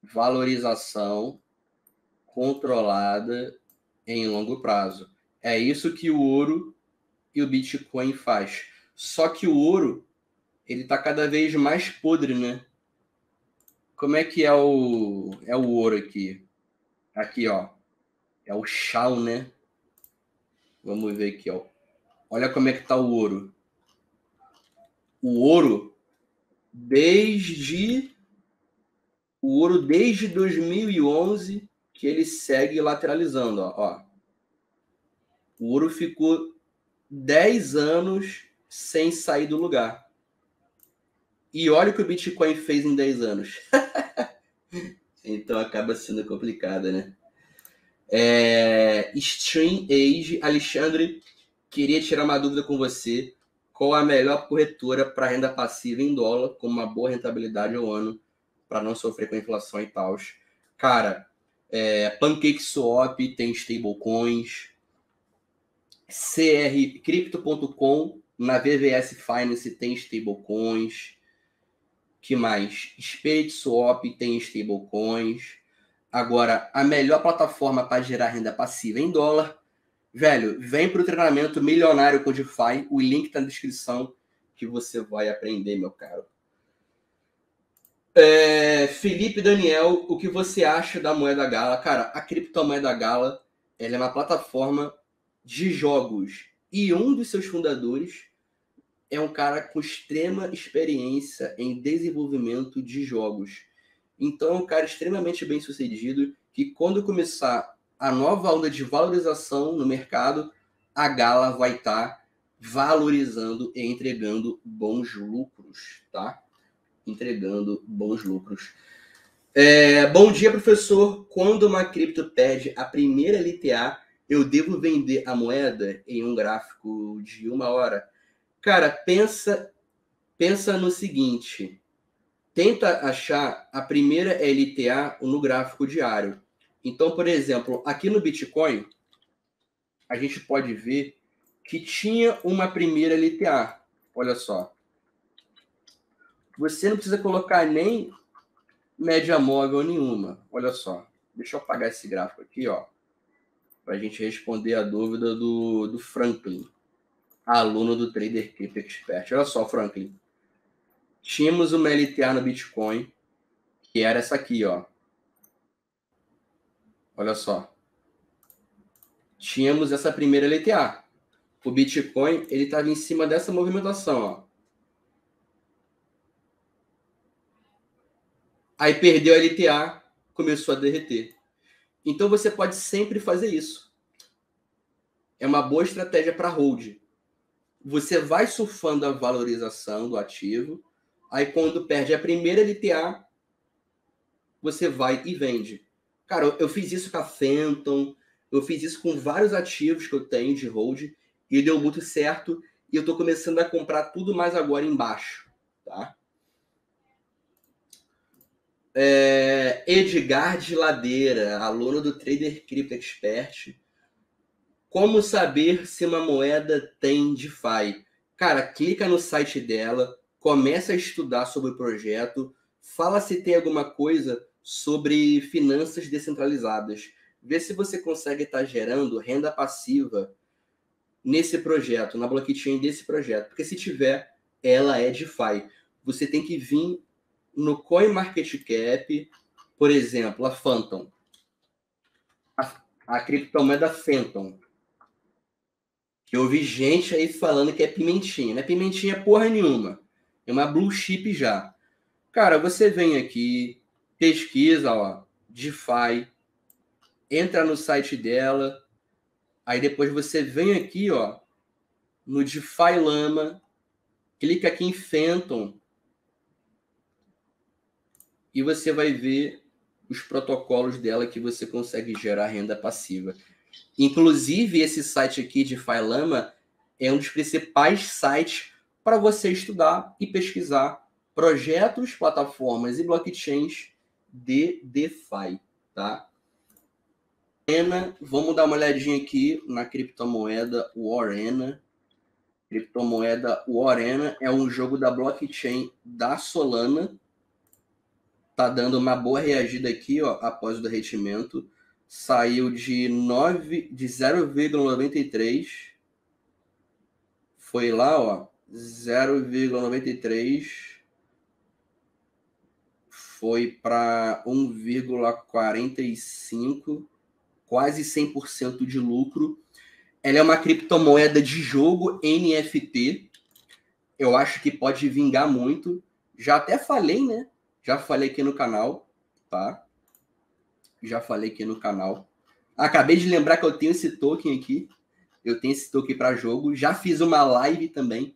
Valorização controlada em longo prazo. É isso que o ouro e o Bitcoin faz. Só que o ouro, ele está cada vez mais podre, né? Como é que é o, é o ouro aqui? Aqui, ó. É o chão, né? Vamos ver aqui, ó. Olha como é que tá o ouro. O ouro desde o ouro desde dois mil e onze que ele segue lateralizando, ó, ó. O ouro ficou dez anos sem sair do lugar. E olha o que o Bitcoin fez em dez anos. Então acaba sendo complicado, né? É... Stream Age Alexandre, queria tirar uma dúvida com você. Qual a melhor corretora para renda passiva em dólar, com uma boa rentabilidade ao ano, para não sofrer com a inflação e tal? Cara, é... Pancake Swap tem stablecoins. C R Crypto ponto com na V V S Finance tem stablecoins. Que mais? Spirit Swap tem stablecoins. Agora, a melhor plataforma para gerar renda passiva em dólar. Velho, vem para o treinamento milionário com DeFi. O link está na descrição que você vai aprender, meu caro. É, Felipe Daniel, o que você acha da moeda Gala? Cara, a criptomoeda Gala, ela é uma plataforma de jogos. E um dos seus fundadores é um cara com extrema experiência em desenvolvimento de jogos. Então, é um cara extremamente bem sucedido que, quando começar a nova onda de valorização no mercado, a Gala vai estar valorizando e entregando bons lucros, tá? Entregando bons lucros. É, bom dia, professor. Quando uma cripto perde a primeira L T A, eu devo vender a moeda em um gráfico de uma hora? Cara, pensa, pensa no seguinte. Tenta achar a primeira L T A no gráfico diário. Então, por exemplo, aqui no Bitcoin, a gente pode ver que tinha uma primeira L T A. Olha só. Você não precisa colocar nem média móvel nenhuma. Olha só. Deixa eu apagar esse gráfico aqui, ó, para a gente responder a dúvida do, do Franklin, aluno do Trader Crypto Expert. Olha só, Franklin. Tínhamos uma L T A no Bitcoin, que era essa aqui, ó. Olha só. Tínhamos essa primeira L T A. O Bitcoin, ele estava em cima dessa movimentação, ó. Aí perdeu a L T A, começou a derreter. Então, você pode sempre fazer isso. É uma boa estratégia para hold. Você vai surfando a valorização do ativo. Aí, quando perde a primeira L T A, você vai e vende. Cara, eu fiz isso com a Fantom. Eu fiz isso com vários ativos que eu tenho de hold. E deu muito certo. E eu estou começando a comprar tudo mais agora embaixo. Tá? É, Edgar de Ladeira, aluno do Trader Crypto Expert. Como saber se uma moeda tem DeFi? Cara, clica no site dela, começa a estudar sobre o projeto, fala se tem alguma coisa sobre finanças descentralizadas. Vê se você consegue estar gerando renda passiva nesse projeto, na blockchain desse projeto. Porque se tiver, ela é DeFi. Você tem que vir no CoinMarketCap, por exemplo, a Fantom, a, a criptomoeda Fantom, que eu vi gente aí falando que é pimentinha. Não é pimentinha porra nenhuma. É uma blue chip já. Cara, você vem aqui, pesquisa, ó, DeFi, entra no site dela, aí depois você vem aqui, ó, no DeFi Lama, clica aqui em Fantom e você vai ver os protocolos dela que você consegue gerar renda passiva. Inclusive, esse site aqui de DeFi Lama é um dos principais sites para você estudar e pesquisar projetos, plataformas e blockchains de DeFi, tá? Warena, vamos dar uma olhadinha aqui na criptomoeda Warena. Criptomoeda Warena é um jogo da blockchain da Solana. Tá dando uma boa reagida aqui, ó, após o derretimento. Saiu de zero vírgula noventa e três. Foi lá, ó, zero vírgula noventa e três. Foi para um vírgula quarenta e cinco, quase cem por cento de lucro. Ela é uma criptomoeda de jogo N F T. Eu acho que pode vingar muito. Já até falei, né? Já falei aqui no canal, tá? Já falei aqui no canal. Acabei de lembrar que eu tenho esse token aqui. Eu tenho esse token para jogo. Já fiz uma live também.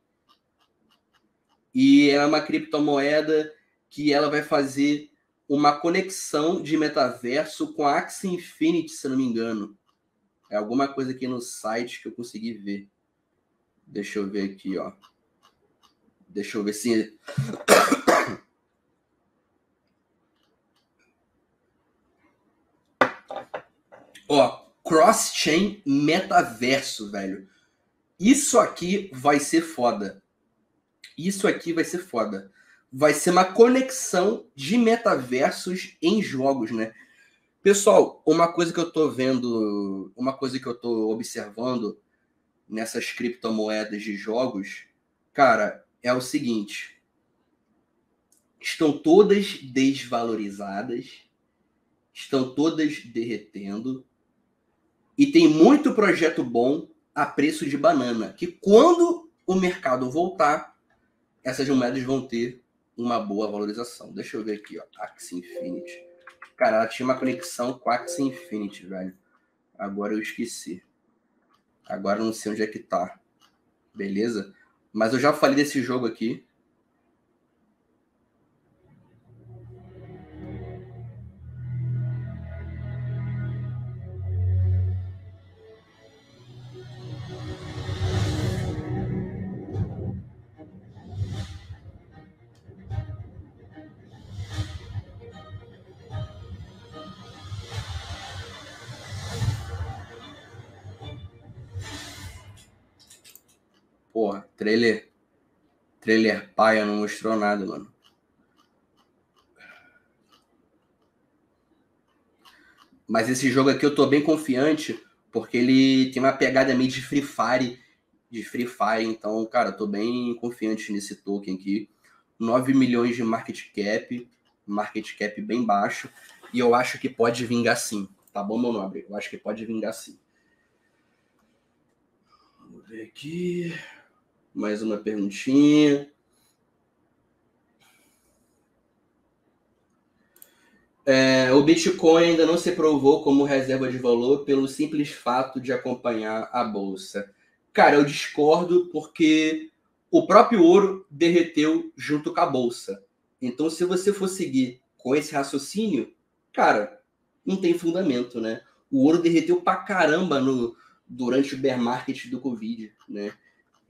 E é uma criptomoeda que ela vai fazer uma conexão de metaverso com a Axie Infinity, se não me engano. É alguma coisa aqui no site que eu consegui ver. Deixa eu ver aqui, ó. Deixa eu ver se... Ó, cross-chain metaverso, velho. Isso aqui vai ser foda. Isso aqui vai ser foda. Vai ser uma conexão de metaversos em jogos, né? Pessoal, uma coisa que eu tô vendo, uma coisa que eu tô observando nessas criptomoedas de jogos, cara, é o seguinte. Estão todas desvalorizadas, estão todas derretendo. E tem muito projeto bom a preço de banana, que quando o mercado voltar, essas moedas vão ter uma boa valorização. Deixa eu ver aqui, ó, Axie Infinity. Cara, ela tinha uma conexão com Axie Infinity, velho. Agora eu esqueci. Agora eu não sei onde é que tá. Beleza? Mas eu já falei desse jogo aqui. Porra, trailer, trailer paia não mostrou nada, mano. Mas esse jogo aqui eu tô bem confiante, porque ele tem uma pegada meio de Free Fire, de Free Fire, então, cara, eu tô bem confiante nesse token aqui. nove milhões de market cap, market cap bem baixo, e eu acho que pode vingar sim, tá bom, meu nobre? Eu acho que pode vingar sim. Vamos ver aqui... Mais uma perguntinha. É, o Bitcoin ainda não se provou como reserva de valor pelo simples fato de acompanhar a bolsa. Cara, eu discordo porque o próprio ouro derreteu junto com a bolsa. Então, se você for seguir com esse raciocínio, cara, não tem fundamento, né? O ouro derreteu pra caramba no, durante o bear market do Covid, né?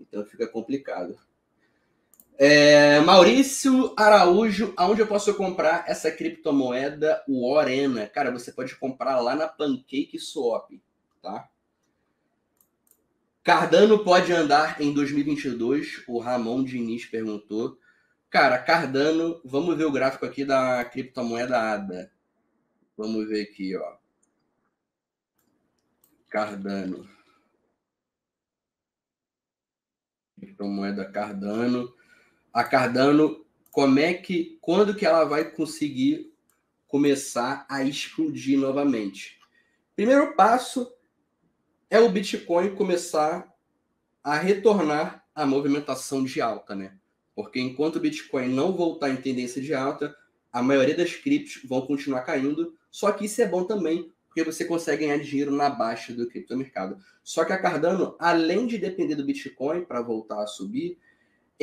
Então fica complicado. É, Márcio Araújo, aonde eu posso comprar essa criptomoeda Warena? Cara, você pode comprar lá na Pancake Swap, tá? Cardano pode andar em dois mil e vinte e dois? O Ramon Diniz perguntou. Cara, Cardano, vamos ver o gráfico aqui da criptomoeda A D A. Vamos ver aqui, ó. Cardano. Criptomoeda Cardano. A Cardano, como é que, quando que ela vai conseguir começar a explodir novamente? Primeiro passo é o Bitcoin começar a retornar à movimentação de alta, né? Porque enquanto o Bitcoin não voltar em tendência de alta, a maioria das criptos vão continuar caindo, só que isso é bom também, porque você consegue ganhar dinheiro na baixa do criptomercado. Só que a Cardano, além de depender do Bitcoin para voltar a subir,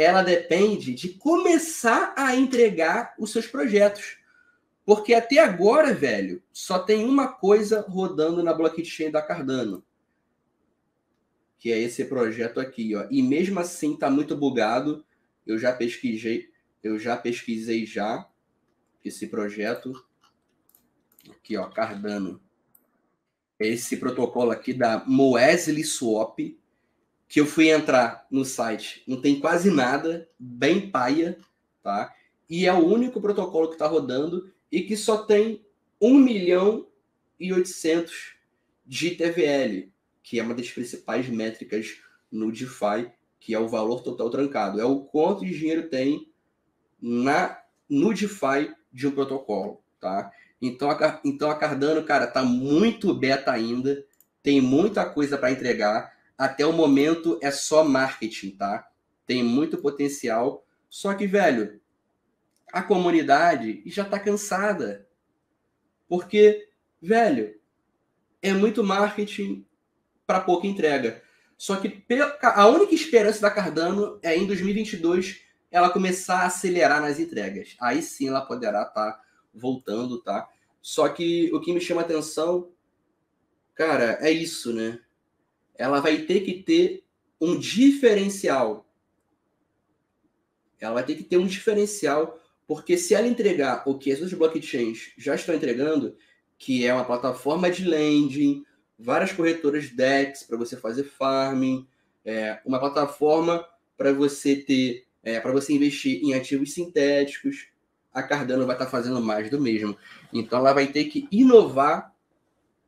ela depende de começar a entregar os seus projetos. Porque até agora, velho, só tem uma coisa rodando na blockchain da Cardano, que é esse projeto aqui, ó. E mesmo assim tá muito bugado. Eu já pesquisei, eu já pesquisei já esse projeto aqui, ó, Cardano. Esse protocolo aqui da Moesley Swap, que eu fui entrar no site, não tem quase nada, bem paia, tá? E é o único protocolo que tá rodando e que só tem um milhão e oitocentos de T V L, que é uma das principais métricas no DeFi, que é o valor total trancado. É o quanto de dinheiro tem na, no DeFi de um protocolo, tá? Então a, então a Cardano, cara, tá muito beta ainda, tem muita coisa para entregar. Até o momento é só marketing, tá? Tem muito potencial, só que, velho, a comunidade já tá cansada. Porque, velho, é muito marketing para pouca entrega. Só que a única esperança da Cardano é em dois mil e vinte e dois ela começar a acelerar nas entregas. Aí sim ela poderá tá voltando, tá? Só que o que me chama atenção, cara, é isso, né? Ela vai ter que ter um diferencial. Ela vai ter que ter um diferencial, porque se ela entregar o que as outras blockchains já estão entregando, que é uma plataforma de lending, várias corretoras D E X para você fazer farming, é, uma plataforma para você ter, é, para você investir em ativos sintéticos, a Cardano vai estar tá fazendo mais do mesmo. Então ela vai ter que inovar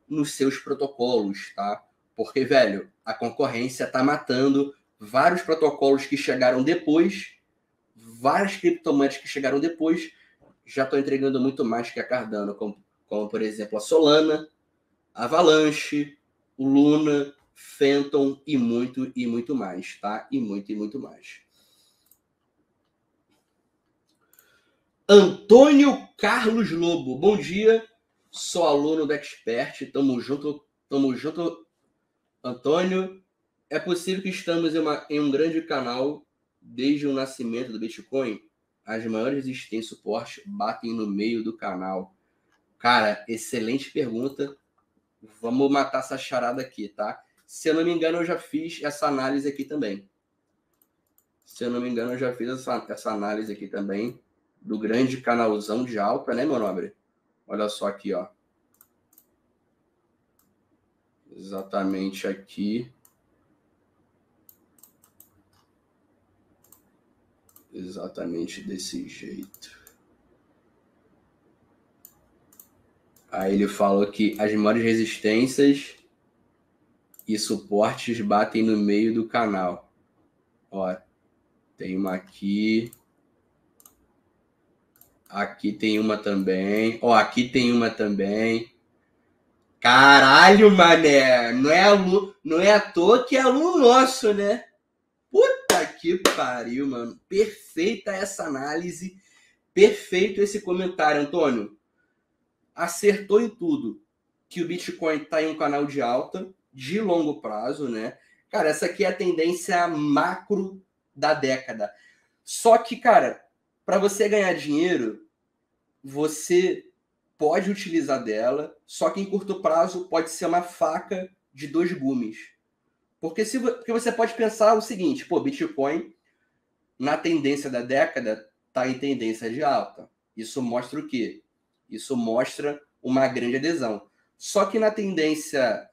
nos seus protocolos, tá? Porque, velho, a concorrência está matando vários protocolos que chegaram depois, várias criptomoedas que chegaram depois, já estão entregando muito mais que a Cardano, como, como por exemplo, a Solana, Avalanche, o Luna, Fantom e muito, e muito mais, tá? E muito, e muito mais. Antônio Carlos Lobo. Bom dia, sou aluno do Expert. Tamo junto, tamo junto, Antônio. É possível que estamos em, uma, em um grande canal desde o nascimento do Bitcoin? As maiores resistências e suporte batem no meio do canal. Cara, excelente pergunta. Vamos matar essa charada aqui, tá? Se eu não me engano, eu já fiz essa análise aqui também. Se eu não me engano, eu já fiz essa, essa análise aqui também. Do grande canalzão de alta, né, meu nobre? Olha só aqui, ó. Exatamente aqui. Exatamente desse jeito. Aí ele falou que as maiores resistências e suportes batem no meio do canal. Ó, tem uma aqui. Aqui tem uma também. Ó, aqui tem uma também. Caralho, mané. Não é, alu... Não é à toa que é aluno nosso, né? Puta que pariu, mano. Perfeita essa análise. Perfeito esse comentário, Antônio. Acertou em tudo que o Bitcoin está em um canal de alta, de longo prazo, né? Cara, essa aqui é a tendência macro da década. Só que, cara, para você ganhar dinheiro, você pode utilizar dela, só que em curto prazo pode ser uma faca de dois gumes. Porque, se, porque você pode pensar o seguinte, pô, Bitcoin, na tendência da década, está em tendência de alta. Isso mostra o quê? Isso mostra uma grande adesão. Só que na tendência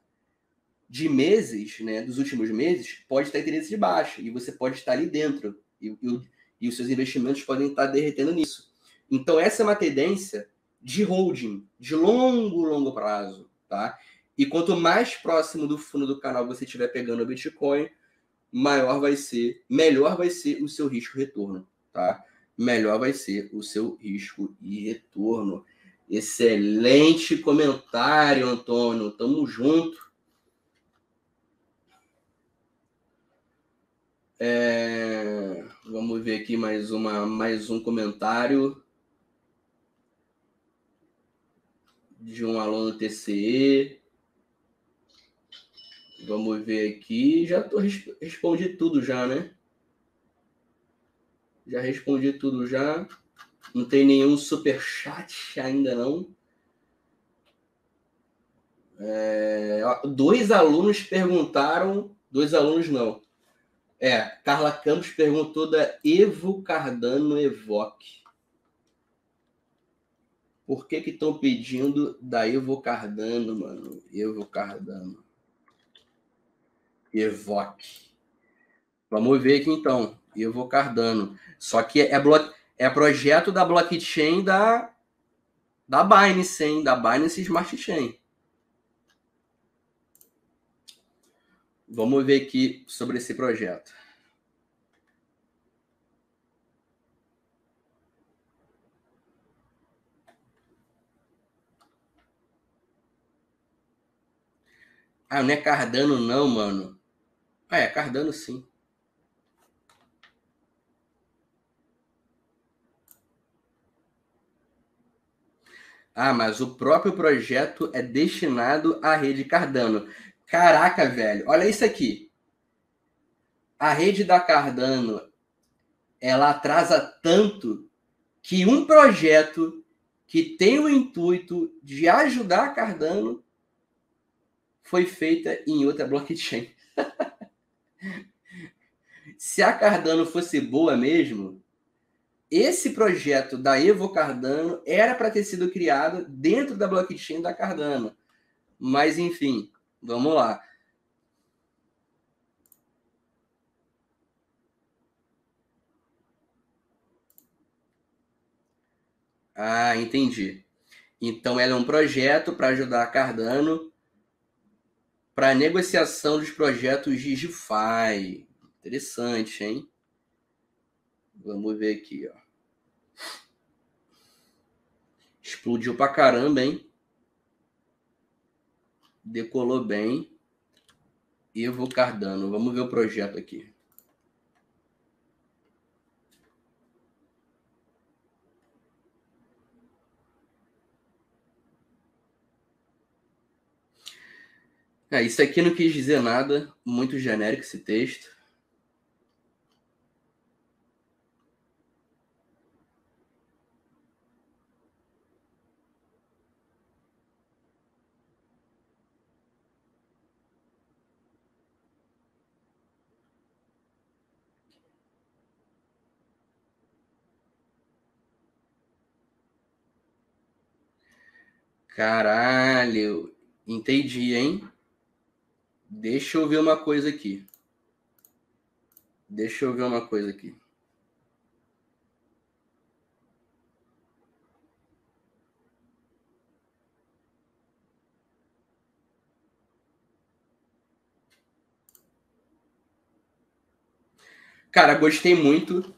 de meses, né, dos últimos meses, pode estar em tendência de baixa. E você pode estar ali dentro. E, e, e os seus investimentos podem estar derretendo nisso. Então, essa é uma tendência de holding, de longo, longo prazo, tá? E quanto mais próximo do fundo do canal você estiver pegando o Bitcoin, maior vai ser, melhor vai ser o seu risco-retorno, tá? Melhor vai ser o seu risco e retorno. Excelente comentário, Antônio. Tamo junto. É... Vamos ver aqui mais, uma, mais um comentário de um aluno T C E. Vamos ver aqui. Já tô, respondi tudo já, né? Já respondi tudo já. Não tem nenhum superchat ainda não. É, dois alunos perguntaram... Dois alunos não. É, Carla Campos perguntou da Evo Cardano Evoque. Por que que estão pedindo da Evo Cardano, mano? Evo Cardano. Evoque. Vamos ver aqui então. Evo Cardano. Só que é, bloco... é projeto da blockchain da, da Binance, hein? Da Binance Smart Chain. Vamos ver aqui sobre esse projeto. Ah, não é Cardano não, mano. Ah, é Cardano sim. Ah, mas o próprio projeto é destinado à rede Cardano. Caraca, velho, olha isso aqui. A rede da Cardano, ela atrasa tanto que um projeto que tem o intuito de ajudar a Cardano foi feita em outra blockchain. Se a Cardano fosse boa mesmo, esse projeto da Evo Cardano era para ter sido criado dentro da blockchain da Cardano. Mas, enfim... Vamos lá. Ah, entendi. Então, ela é um projeto para ajudar a Cardano para negociação dos projetos de DeFi. Interessante, hein? Vamos ver aqui, ó. Explodiu pra caramba, hein? Decolou bem. Evo Cardano. Vamos ver o projeto aqui. É, isso aqui não quis dizer nada. Muito genérico esse texto. Caralho, entendi, hein? Deixa eu ver uma coisa aqui. Deixa eu ver uma coisa aqui. Cara, gostei muito.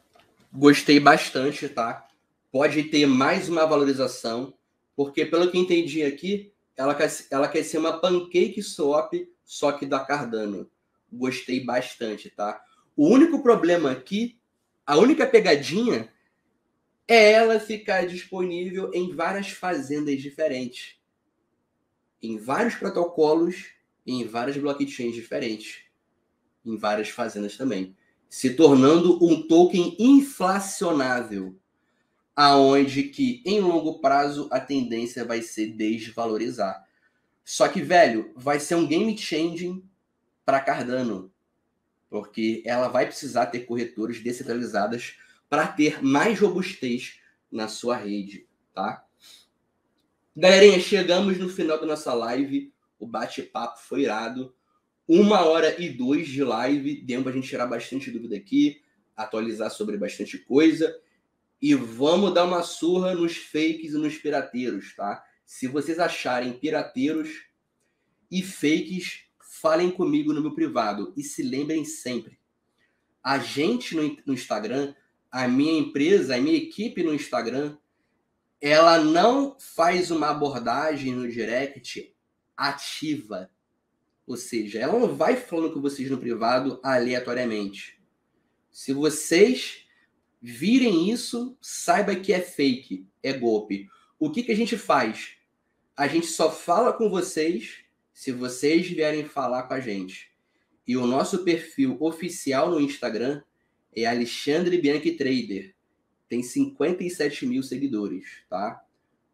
Gostei bastante, tá? Pode ter mais uma valorização. Porque, pelo que entendi aqui, ela quer, ela quer ser uma Pancake Swap, só que da Cardano. Gostei bastante, tá? O único problema aqui, a única pegadinha, é ela ficar disponível em várias fazendas diferentes. Em vários protocolos, em várias blockchains diferentes. Em várias fazendas também. Se tornando um token inflacionável. Aonde que, em longo prazo, a tendência vai ser desvalorizar. Só que, velho, vai ser um game changing para Cardano. Porque ela vai precisar ter corretoras descentralizadas para ter mais robustez na sua rede, tá? Galerinha, chegamos no final da nossa live. O bate-papo foi irado. Uma hora e dois de live. Deu para a gente tirar bastante dúvida aqui, atualizar sobre bastante coisa. E vamos dar uma surra nos fakes e nos pirateiros, tá? Se vocês acharem pirateiros e fakes, falem comigo no meu privado. E se lembrem sempre, a gente no Instagram, a minha empresa, a minha equipe no Instagram, ela não faz uma abordagem no direct ativa. Ou seja, ela não vai falando com vocês no privado aleatoriamente. Se vocês... virem isso, saiba que é fake, é golpe. O que que a gente faz? A gente só fala com vocês se vocês vierem falar com a gente. E o nosso perfil oficial no Instagram é Alexandre Bianchi Trader. Tem cinquenta e sete mil seguidores, tá?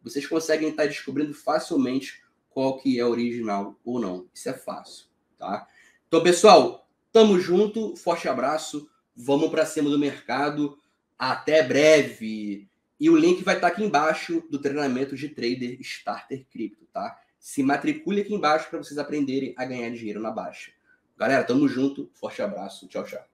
Vocês conseguem estar descobrindo facilmente qual que é original ou não. Isso é fácil, tá? Então, pessoal, tamo junto. Forte abraço. Vamos para cima do mercado. Até breve. E o link vai estar aqui embaixo do treinamento de Trader Starter Crypto, tá? Se matricule aqui embaixo para vocês aprenderem a ganhar dinheiro na baixa. Galera, tamo junto. Forte abraço. Tchau, tchau.